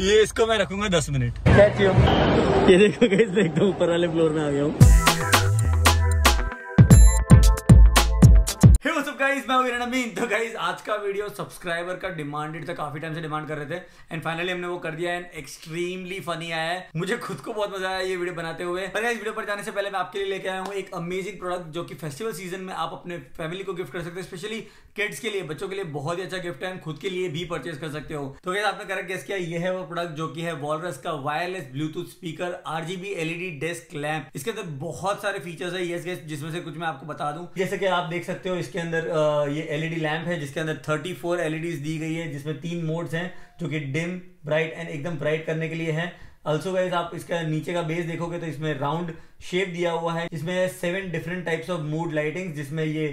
ये इसको मैं रखूंगा 10 मिनट। ये देखो गाइस, एकदम ऊपर वाले फ्लोर में आ गया हूँ। मैं हिरेन अमीन। तो गाइस आज का वीडियो सब्सक्राइबर का डिमांडेड था, काफी टाइम से डिमांड कर रहे थे एंड फाइनली हमने वो कर दिया एंड एक्सट्रीमली फनी आया है। मुझे खुद को बहुत मजा आया ये वीडियो बनाते हुए। पर गाइस वीडियो पर जाने से पहले मैं आपके लिए लेके आया हूँ एक अमेजिंग प्रोडक्ट जो कि फेस्टिवल सीजन में आप अपने फैमिली को गिफ्ट कर सकते हो, स्पेशली किड्स के लिए, बच्चों के लिए बहुत ही अच्छा गिफ्ट है, खुद के लिए भी परचेज कर सकते हो। तो गाइस आपने करेक्ट गेस किया, ये है वो प्रोडक्ट जो कि है वॉलरस का wireless bluetooth speaker RGB LED desk lamp. इसके अंदर बहुत सारे फीचर्स है यस गाइस, जिसमें से कुछ मैं आपको बता दूं। जैसे कि आप देख सकते हो इसके अंदर ये LED लैम्प है जिसके अंदर 34 LEDs दी गई है, जिसमें 3 मोड्स हैं जो कि डिम, ब्राइट एंड एकदम ब्राइट करने के लिए हैं। ऑल्सो गाइस आप इसका नीचे का बेस देखोगे तो इसमें राउंड शेप दिया हुआ है, इसमें 7 different types of mood lightings, जिसमें ये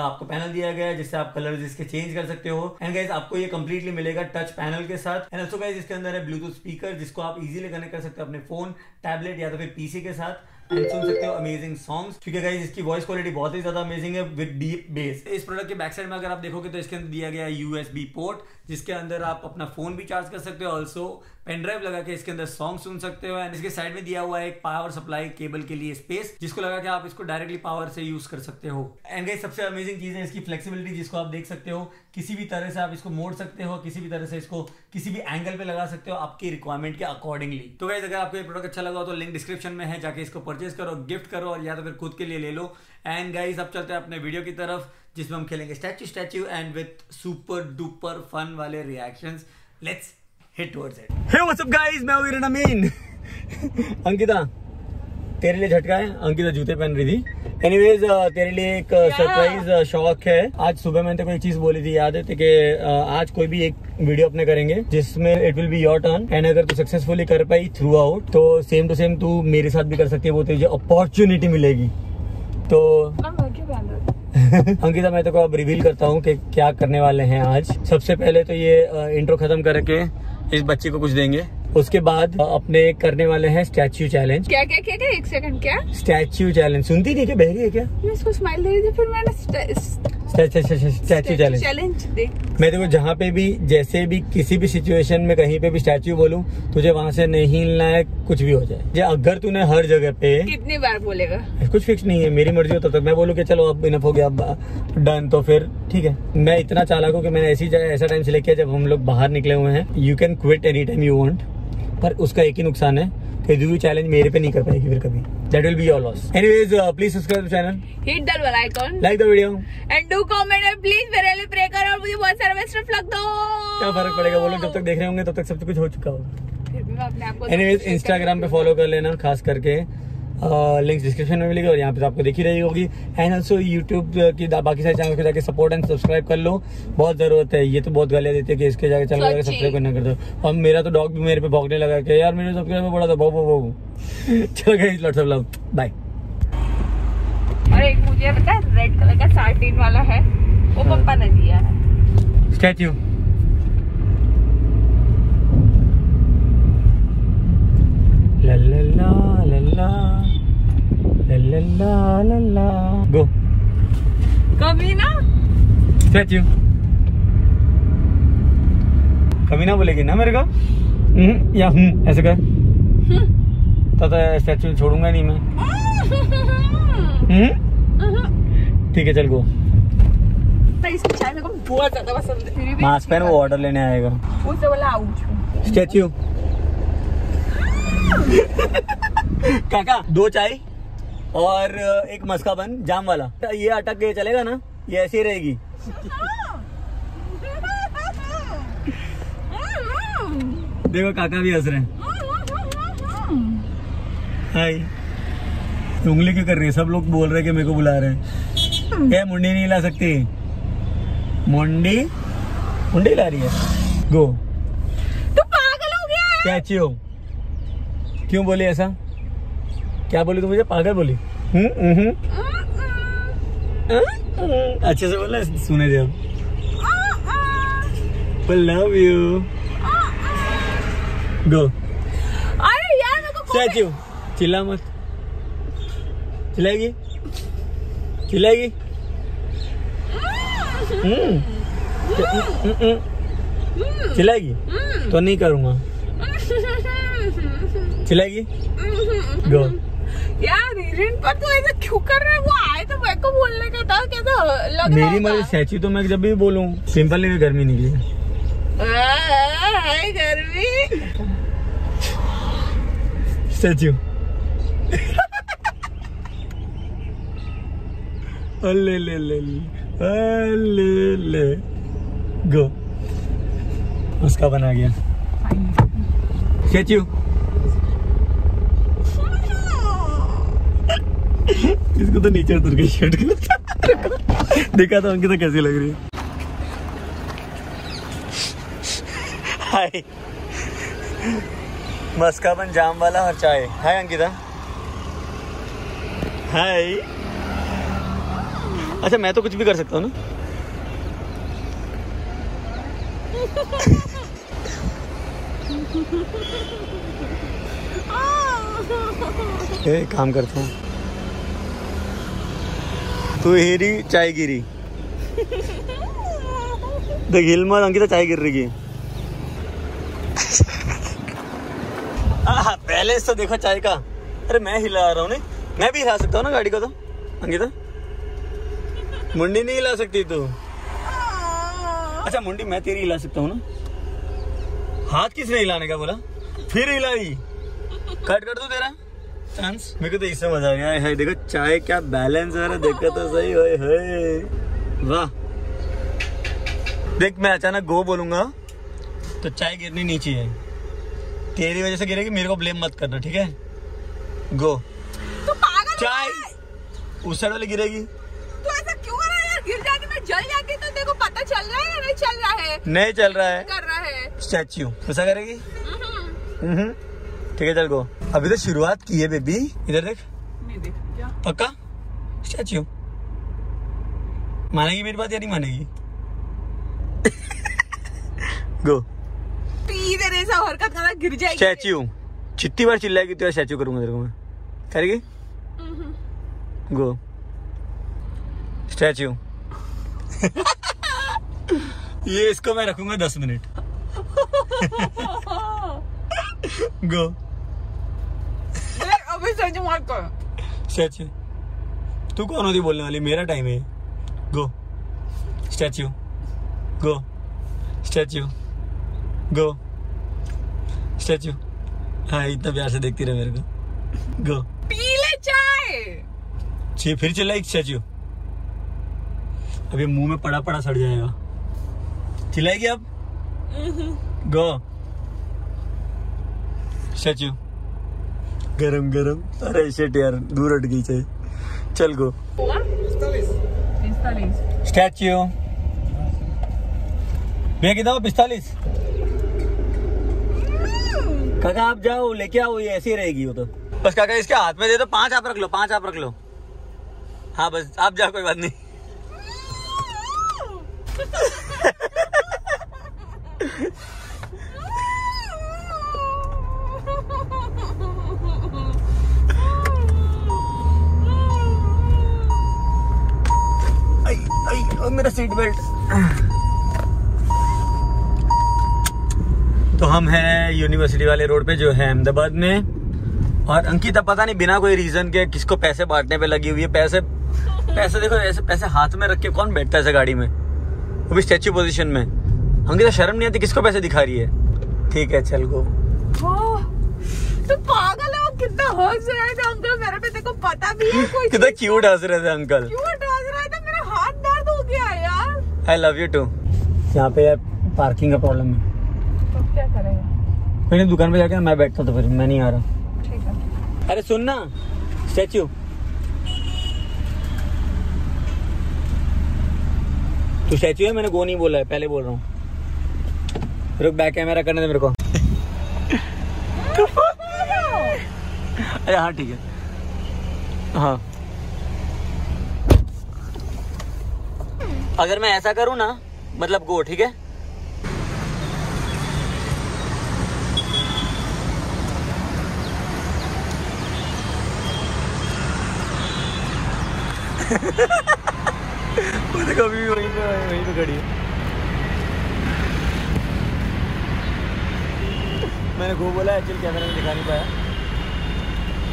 आपको पैनल दिया गया है जिससे आप कलर्स इसके चेंज कर सकते हो। एंड गाइस आपको ये कम्प्लीटली मिलेगा टच पैनल के साथ। एंड ऑल्सो गाइस इसके अंदर है ब्लूटूथ स्पीकर जिसको आप इजीली कनेक्ट कर सकते हो अपने फोन, टैबलेट या तो फिर PC के साथ एंड सुन सकते हो अमेजिंग सॉन्ग्स। क्योंकि गाइस इसकी वॉइस क्वालिटी बहुत ही ज्यादा अमेजिंग है विद डीप बेस। इस प्रोडक्ट के बैक साइड में अगर आप देखोगे तो इसके अंदर दिया गया है USB पोर्ट, जिसके अंदर आप अपना फोन भी चार्ज कर सकते हो, ऑल्सो पेनड्राइव लगा के इसके अंदर सॉन्ग सुन सकते हो। एंड इसके साइड में दिया हुआ है एक पावर सप्लाई केबल के लिए स्पेस, जिसको लगा के आप इसको डायरेक्टली पावर से यूज कर सकते हो। एंड गाइस सबसे अमेजिंग चीज है इसकी फ्लेक्सिबिलिटी, जिसको आप देख सकते हो, किसी भी तरह से आप इसको मोड़ सकते हो, किसी भी तरह से इसको किसी भी एंगल पे लगा सकते हो आपकी रिक्वायरमेंट के अकॉर्डिंगली। तो गाइस अगर आपको ये प्रोडक्ट अच्छा लगा हो तो लिंक डिस्क्रिप्शन में है, जाके इसको परचेज करो, गिफ्ट करो और या तो फिर खुद के लिए ले लो। एंड गाइस अब चलते हैं अपने वीडियो की तरफ जिसमें हम खेलेंगे statue statue and with super duper fun वाले reactions. Let's hit towards it. Hey what's up guys, मैं हूं हिरेन अमीन। अंकिता तेरे लिए झटका है, अंकिता जूते पहन रही थी। एनीवेज तेरे लिए एक सरप्राइज शौक है। आज सुबह मैंने कोई चीज बोली थी, याद है कि आज कोई भी एक वीडियो अपने करेंगे जिसमें it will be your turn and अगर तू सक्सेसफुली कर पाई थ्रू आउट तो सेम टू सेम तू मेरे साथ भी कर सकती है, वो तुझे अपॉर्चुनिटी मिलेगी। तो अंकिता मैं तो को अब रिवील करता हूँ कि क्या करने वाले हैं आज। सबसे पहले तो ये इंट्रो खत्म करके इस बच्चे को कुछ देंगे, उसके बाद अपने करने वाले हैं स्टैच्यू चैलेंज। क्या क्या क्या क्या एक सेकंड, क्या स्टैच्यू चैलेंज? सुनती नहीं क्या, बहरी है क्या? मैं इसको स्माइल दे रही थी, फिर मैंने स्टैच्यू चैलेंज देख। मैं देखो जहाँ पे भी, जैसे भी, किसी भी सिचुएशन में कहीं पे भी स्टैच्यू बोलूँ तुझे वहाँ से नहीं हिलना है, कुछ भी हो जाए। अगर तूने हर जगह पे कितनी बार बोलेगा, कुछ फिक्स नहीं है, मेरी मर्जी हो तब तक। मैं बोलूँ की चलो अब इनफ हो गया, अब डन, तो फिर ठीक है। मैं इतना चालाक हूँ कि मैंने ऐसी जगह ऐसा टाइम सिलेक्ट किया जब हम लोग बाहर निकले हुए हैं। You can quit any time you want, पर उसका एक ही नुकसान है कि यू चैलेंज मेरे पे नहीं कर पाएगी फिर कभी। That will be your loss. Anyways, please subscribe the channel. Hit the bell icon. Like the video. And do comment and please मेरे लिए pray करो और मुझे बहुत सारा best luck दो। क्या फर्क पड़ेगा, वो लोग जब तक देख रहे होंगे तब तक सब कुछ हो चुका होगा। फिर भी मैं अपने आप को एनीवेज इंस्टाग्राम पे फॉलो कर लेना, खास करके लिंक्स डिस्क्रिप्शन में मिलेगी और यहाँ पे तो आपको देखी रही होगी। एंड ऑल्सो यूट्यूब की बाकी सारे चैनल को जाके सपोर्ट एंड सब्सक्राइब कर लो, बहुत जरूरत है। ये तो बहुत गालियां देते हैं कि इसके जाके चैनल जाकर सब्सक्राइब करना कर दो। और मेरा तो डॉग भी मेरे पे भौंकने लगा के यार मेरे सब्सक्राइब पड़ा था, बहुत बहुत चलो guys lots of love, bye. और एक मुझे पता है रेड कलर का सार्डिन वाला है, वो पप्पा ने दिया है statue. La la la la la la la la la la go कमीना स्टैच्यू। कमीना बोलेगी ना मेरे को या ऐसे कर तो स्टैच्यू छोड़ूंगा नहीं मैं। ठीक है चल गो। इसकी चाय मेरे को बहुत ज्यादा पसंद है, फिर भी मास्क पहन, वो ऑर्डर लेने आएगा, उससे बोला आउट स्टैच्यू। काका 2 चाय और एक मस्का बन जाम वाला, ये अटक के चलेगा ना, ये ऐसे ही रहेगी। देखो काका भी हंस रहे हैं। हाय उंगली क्यों कर रही है, सब लोग बोल रहे हैं कि मेरे को बुला रहे हैं। क्या मुंडी नहीं ला सकती, मुंडी मुंडी ला रही है। गो तू पागल हो गया, कैची हो क्यों बोली ऐसा, क्या बोली तू मुझे पागल बोली? अच्छे से बोला, सुने दे अब। Love you go. अरे यार मेरे को स्टैच्यू चिल्ला मत, चिल्लाएगी चिल्लाएगी। चिल्लाएगी तो नहीं करूँगा। चिल्लाएगी गो यार। हिरेन पर तो ऐसा क्यों कर रहा है? वो आए तो मेरे को बोलने का था, कैसा लग रहा मेरी मर्जी सैची तो मैं जब भी बोलूं। सिंपल नहीं, गर्मी निकली है गर्मी सैची। अले ले ले ले ले गो उसका बना गया सैची। इसको तो नीचे उतर के शर्ट देखा था, अंकिता कैसी लग रही है। हाय मस्काबन जाम वाला और चाय। हाय अंकिता। हाय। अच्छा मैं तो कुछ भी कर सकता हूँ ना। एक काम करता हूँ, तू हेरी चाय गिरी देख हिल मत अंकिता, चाय गिर रही है। पहले से देखो चाय का। अरे मैं हिला रहा हूँ, मैं भी हिला सकता हूँ ना गाड़ी को। तो अंकिता मुंडी नहीं हिला सकती तू? अच्छा मुंडी मैं तेरी हिला सकता हूँ ना। हाथ किसने हिलाने का बोला? फिर हिलाई, कट कर दो तेरा चांस। मेरे को तो इससे मजा आ गया। है देखो चाय क्या बैलेंस है, देखो तो सही। ओए होए वाह। देख मैं अचानक गो बोलूंगा तो चाय गिरनी नीचे है, तेरी वजह से गिरेगी। मेरे को ब्लेम मत करना ठीक है? गो तो पागल चाय उस साइड वाली गिरेगी तो ऐसा क्यों कर रहा है यार? गिर जाती मैं जल जाती तो देखो पता चल रहा है या नहीं चल रहा है? नहीं चल रहा है, कर रहा है स्टैच्यू ऐसा करेगी। ठीक है चल गो। अभी तो शुरुआत की है बेबी। इधर देख, नहीं देख क्या? पक्का स्टैच्यू मानेगी मेरी बात या नहीं मानेगी? गो इधर ऐसा हरकत करना गिर जाएगी स्टैच्यू। जितनी बार चिल्लाएगी तो स्टैच्यू करूंगा तेरे को मैं। करेगी गो स्टैच्यू। ये इसको मैं रखूंगा 10 मिनट। गो अभी सच मत करो स्टैच्यू। तू कौन होती बोलने वाली? मेरा टाइम है। Go statue, go statue, go statue. हाँ इतना प्यार से देखती रहे मेरे को। गो पी ले चाय। फिर चिल्लाएगी स्टैच्यू। अभी मुंह में पड़ा पड़ा सड़ जाएगा। चिल्लाएगी अब गो स्टैच्यू। गरम गरम। अरे शेट यार दूर हट गई चाहे। चल गो स्टैच्यू भैया कितना 45 काका आप जाओ लेके आओ। ये ऐसी रहेगी वो तो बस। काका इसके हाथ में दे दो 5, आप रख लो 5, आप रख लो। हाँ बस आप जाओ कोई बात नहीं। मेरा सीट बेल्ट। तो हम हैं यूनिवर्सिटी वाले रोड पे जो है अहमदाबाद में। और अंकिता पता नहीं बिना कोई रीजन के किसको पैसे बांटने पे लगी हुई है। पैसे देखो ऐसे पैसे हाथ में रख के कौन बैठता है ऐसे गाड़ी में, वो भी स्टैच्यू पोजीशन में। अंकिता शर्म नहीं आती? किसको पैसे दिखा रही है? ठीक है चल गो। तो पागल है वो, कितना हंस रहा है था अंकल मेरे पे। देखो पता भी है कोई कितना क्यूट हंस रहे थे uncle. I love you too। यहाँ पे यार पार्किंग का प्रॉब्लम है तो क्या करेगा? मैंने दुकान पे जाके मैं बैठता तो फिर मैं नहीं आ रहा। ठीक है। अरे सुन ना स्टैच्यू, तू स्टैच्यू है, मैंने गो नहीं बोला है, पहले बोल रहा हूँ। रुक बैक कैमरा करने दे मेरे को। अरे हाँ ठीक है हाँ। अगर मैं ऐसा करूं ना मतलब गो ठीक है। वो देखो अभी वहीं पे खड़ी है। मैंने गो बोला, एक्चुअली कैमरे में दिखा नहीं पाया।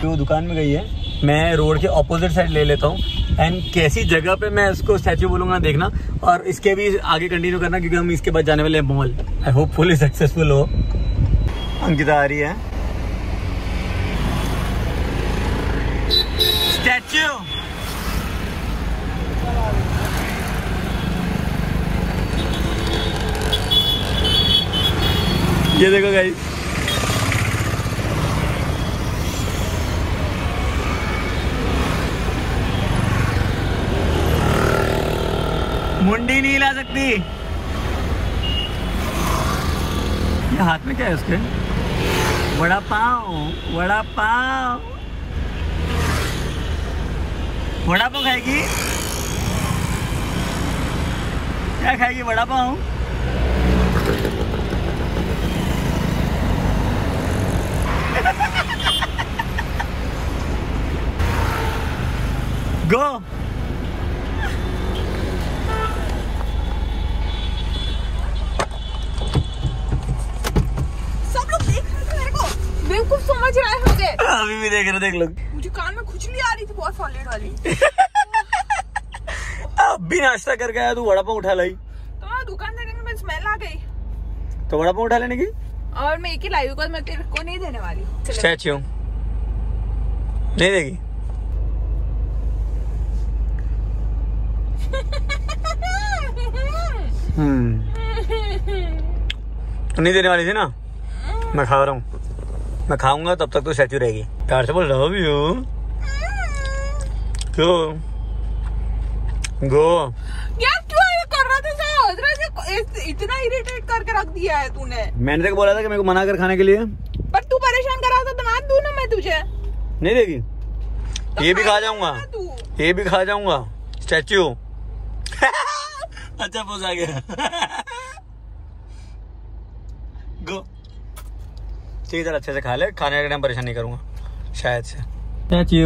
तो दुकान में गई है, मैं रोड के ऑपोजिट साइड ले लेता हूँ एंड कैसी जगह पे मैं उसको स्टैचू बोलूँगा देखना, और इसके भी आगे कंटिन्यू करना क्योंकि हम इसके बाद जाने वाले हैं mall. I hope fully successful हो। अंकिता आ रही है। स्टैचू ये देखो गाइस, मुंडी नहीं हिला सकती। ये हाथ में क्या है उसके? वड़ा पाव, वड़ा पाव, वड़ा पाव खाएगी? क्या खाएगी? वड़ा पाव। गो अभी भी देख रहे, देख लोग। मुझे कान में खुजली आ रही थी बहुत सॉलिड वाली। अब भी नाश्ता कर गया तू, वड़ा पाव उठा लाई। तो दुकान में मैं स्मेल आ गई तो वड़ा पाव उठा लेने की, और मैं एक ही लाई को मैं तेरे को नहीं देने वाली। स्टैच्यू नहीं देगी। तो नहीं देने वाली थी ना, मैं खा रहा हूँ, मैं खाऊंगा तब तक तो स्टैचू रहेगी। प्यार से बोल लव यू। गो गो यार, क्यों ये कर रहा था? इतना इरिटेट करके रख दिया है तूने। मैंने तेरे को बोला था कि मेरे को मना कर खाने के लिए, पर तू परेशान कर रहा था। बना दूं ना मैं तुझे? नहीं देगी तो ये भी खा जाऊंगा, ये भी खा जाऊंगा स्टैचू। अच्छा पहुंचा गया। गो चीज़ अच्छे से खा ले, खाने के टाइम परेशान नहीं करूंगा शायद से। क्या चाहिए?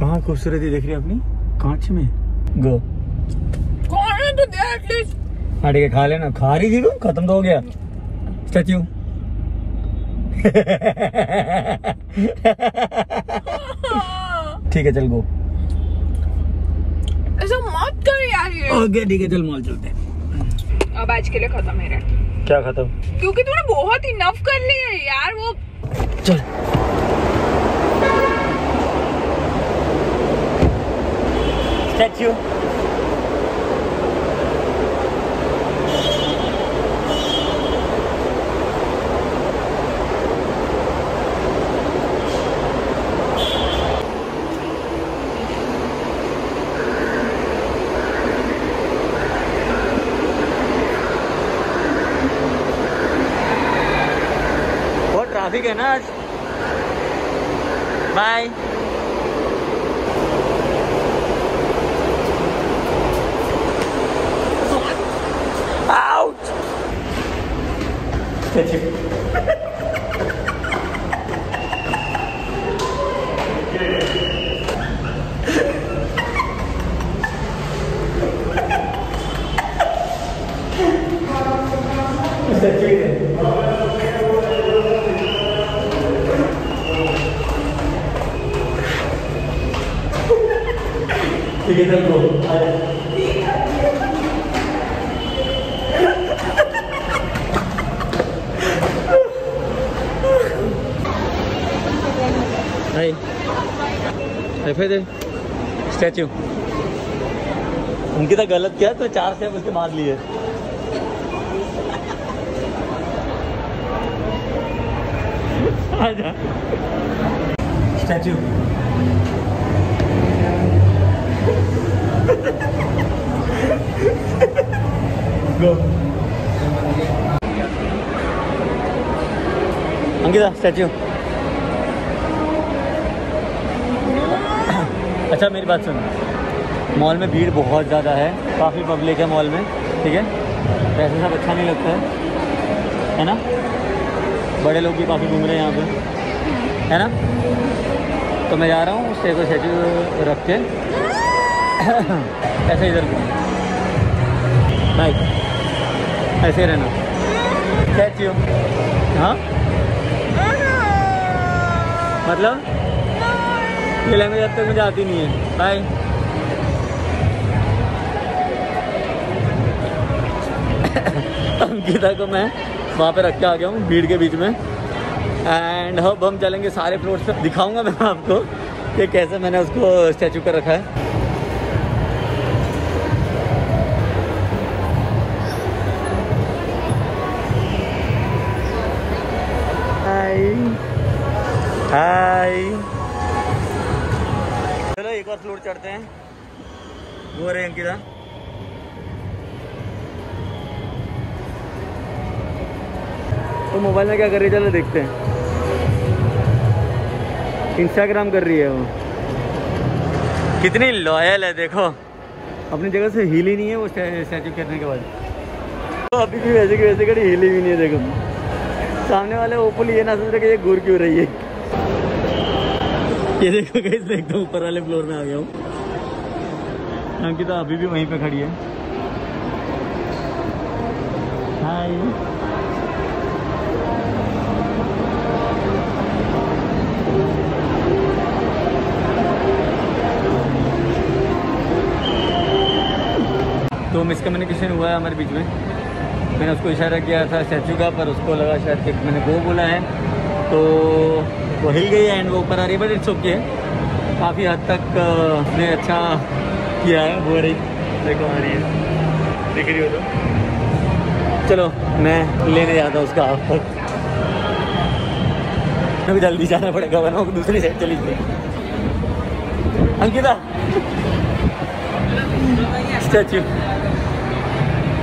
कहाँ खूबसूरती देख रही है अपनी कांच में। गो खाने तो दे एटलीस्ट। हाँ ठीक है, खा लेना। खा रही थी तुम, खत्म तो हो गया स्टैच्यू। ठीक है चल गो, ऐसा मत कर यार। ओके ठीक है चल मॉल चलते हैं। अब आज के लिए खत्म है यार। क्या खत्म? क्योंकि तूने बहुत ही नफ कर ली है यार वो। चल स्टैच्यू। ठीक है ना आज। बाय। आउट। ठीक है चल गो। स्टैच्यू उनकी तो गलत किया तो 4 स्टेप उसके मार लिए। आजा स्टैच्यू। अंकिता स्टैच्यू। अच्छा मेरी बात सुन, मॉल में भीड़ बहुत ज़्यादा है, काफ़ी पब्लिक है मॉल में, ठीक है? वैसे सब अच्छा नहीं लगता है ना? बड़े लोग भी काफ़ी घूम रहे हैं यहाँ पे, है ना? तो मैं जा रहा हूँ उससे को स्टैच्यू रख के ऐसे इधर बाइक ऐसे रहना। स्टैच्यू। हाँ मतलब ये लैंग्वेज अब तक मुझे आती नहीं है। बाय। अंकिता को मैं वहाँ पे रख के आ गया हूँ भीड़ के बीच में, एंड अब हम चलेंगे सारे फ्लोर्स पे। दिखाऊंगा मैं आपको कि कैसे मैंने उसको स्टैचू कर रखा है। हाय, चलो एक और फ्लोर चढ़ते हैं। वो रहे अंकिता। तो मोबाइल में क्या कर रही है, चलो देखते हैं। इंस्टाग्राम कर रही है वो। कितनी लॉयल है देखो, अपनी जगह से हिल ही नहीं है वो स्टैचू करने के बाद। तो अभी भी वैसे की वैसे कड़ी हिली भी नहीं है। देखो सामने वाले ओपन ये ना सोच रहे कि ये घूर क्यों रही है। ये देखो गाइस, देखता हूँ ऊपर वाले फ्लोर में आ गया हूँ। अंकिता अभी भी वहीं पे खड़ी है। हाय। तो मिसकम्युनिकेशन हुआ है हमारे बीच में। मैंने उसको इशारा किया था स्टैचू का, पर उसको लगा शायद कि मैंने वो बोला है, तो वो हिल गई है एंड वो ऊपर आ रही है। बट इट्स ओके, काफ़ी हद तक ने अच्छा किया है। वो रही देखो आ रही है, दिख रही हो तो। चलो मैं लेने जाता हूँ उसका हाथ तक। अभी जल्दी जाना पड़ेगा वरना वो दूसरी साइड चली गई। अंकिता स्टैचू।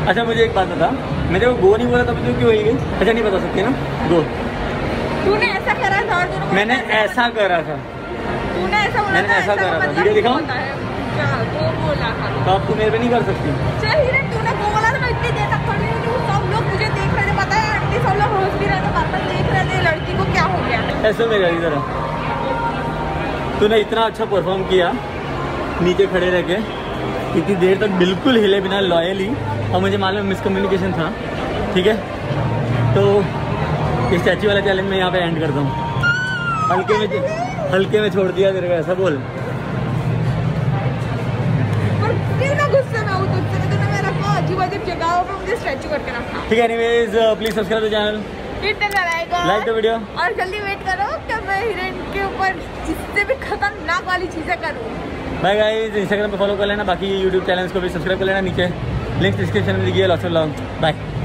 अच्छा मुझे एक बात बता, मैंने वो गो नहीं बोला था मुझे क्यों हिल गई? अच्छा नहीं बता सकती ना गो। तूने ऐसा करा था और तूने मैंने ऐसा करा था। तूने ऐसा बोला, मैंने ऐसा करा था। वीडियो दिखाऊं? क्या वो बोला था? तो आप मेरे पे नहीं कर सकती। चल हिरन, तूने वो बोला था, मैं इतनी देर तक खड़ी रही। सब लोग मुझे देख रहे थे, पता है आंटी सब लोग रोज भी रहे थे, पापा देख रहे थे। लड़की को क्या हो गया? ऐसे में गई जरा। तूने इतना अच्छा परफॉर्म किया नीचे खड़े रह के, इतनी देर तक बिल्कुल हिले बिना, लॉयली। और मुझे मालूम मिसकम्युनिकेशन था, ठीक है। तो इस स्टैचू वाला चैलेंज मैं यहाँ पे एंड करता हूँ। हल्के में छोड़ दिया तेरे को, ऐसा बोल। पर क्यों ना गुस्सा ना हो तुझसे, तूने मेरा अजीब-अजीब जगहों पे मुझे स्टैचू करके रखा। ठीक है, anyways please subscribe the channel, hit the like button, like the video. और जल्दी वेट करो कि मैं हिरन के ऊपर इससे भी खतरनाक वाली चीजें करूँ। बाय गाइस, इंस्टाग्राम पे फॉलो कर लेना, बाकी यूट्यूब चैनल्स को भी सब्सक्राइब कर लेना। नीचे लिंक डिस्क्रिप्शन में दिए। Lots of love, bye.